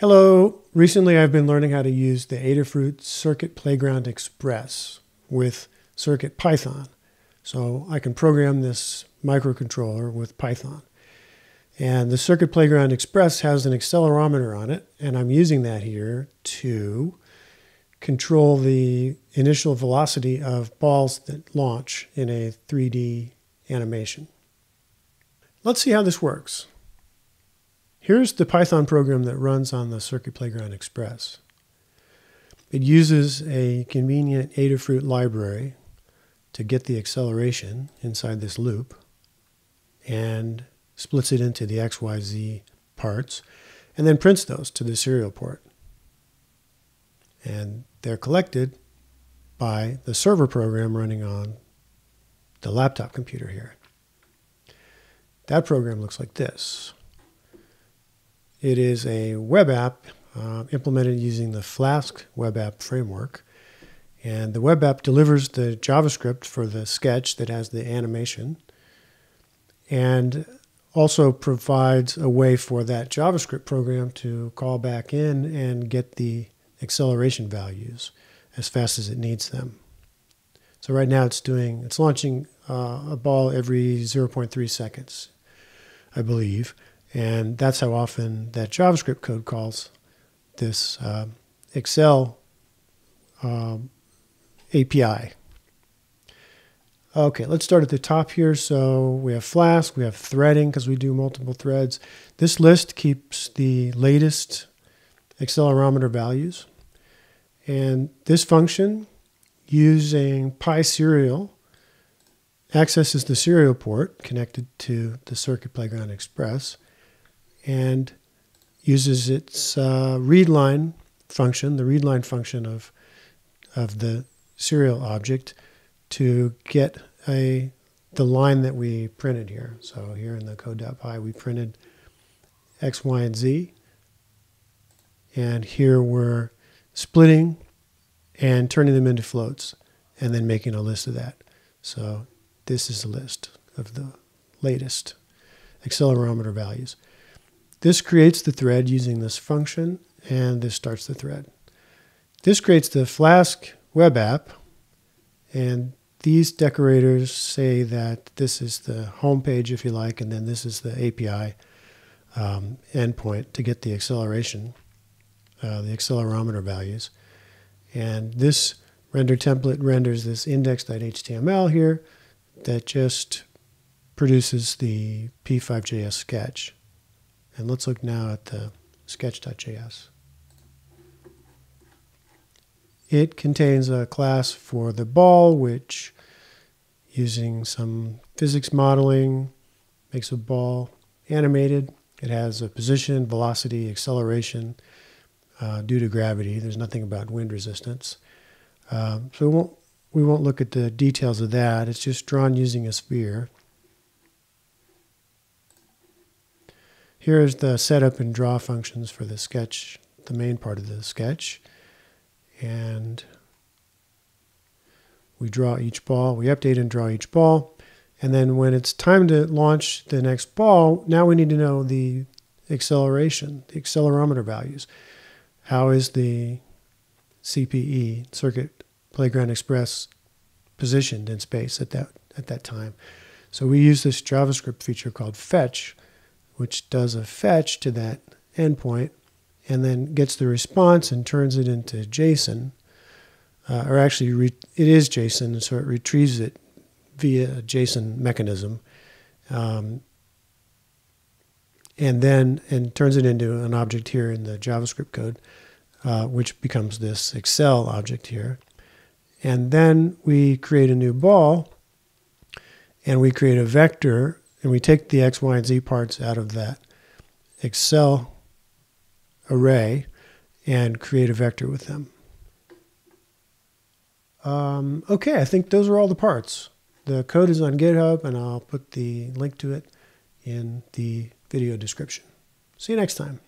Hello, recently I've been learning how to use the Adafruit Circuit Playground Express with CircuitPython. So I can program this microcontroller with Python. And the Circuit Playground Express has an accelerometer on it, and I'm using that here to control the initial velocity of balls that launch in a 3D animation. Let's see how this works. Here's the Python program that runs on the Circuit Playground Express. It uses a convenient Adafruit library to get the acceleration inside this loop and splits it into the X, Y, Z parts, and then prints those to the serial port. And they're collected by the server program running on the laptop computer here. That program looks like this. It is a web app implemented using the Flask web app framework. And the web app delivers the JavaScript for the sketch that has the animation and also provides a way for that JavaScript program to call back in and get the acceleration values as fast as it needs them. So right now it's launching a ball every 0.3 seconds, I believe. And that's how often that JavaScript code calls this Excel API. Okay, let's start at the top here. So we have Flask, we have threading because we do multiple threads. This list keeps the latest accelerometer values. And this function, using PySerial, accesses the serial port connected to the Circuit Playground Express, and uses its readline function, the readline function of the serial object, to get the line that we printed here. So here in the code.py we printed X, Y, and Z, and here we're splitting and turning them into floats and then making a list of that. So this is a list of the latest accelerometer values. This creates the thread using this function, and this starts the thread. This creates the Flask web app, and these decorators say that this is the home page, if you like, and then this is the API endpoint to get the acceleration, the accelerometer values. And this render template renders this index.html here that just produces the p5.js sketch. And let's look now at the sketch.js. It contains a class for the ball, which, using some physics modeling, makes a ball animated. It has a position, velocity, acceleration due to gravity. There's nothing about wind resistance. So we won't look at the details of that. It's just drawn using a sphere. Here is the setup and draw functions for the sketch, the main part of the sketch. And we draw each ball. We update and draw each ball. And then when it's time to launch the next ball, now we need to know the acceleration, the accelerometer values. How is the CPE, Circuit Playground Express, positioned in space at that time? So we use this JavaScript feature called fetch, which does a fetch to that endpoint and then gets the response and turns it into JSON, or actually it is JSON, so it retrieves it via a JSON mechanism, and turns it into an object here in the JavaScript code, which becomes this Excel object here. And then we create a new ball, and we create a vector, and we take the X, Y, and Z parts out of that Excel array and create a vector with them. Okay, I think those are all the parts. The code is on GitHub, and I'll put the link to it in the video description. See you next time.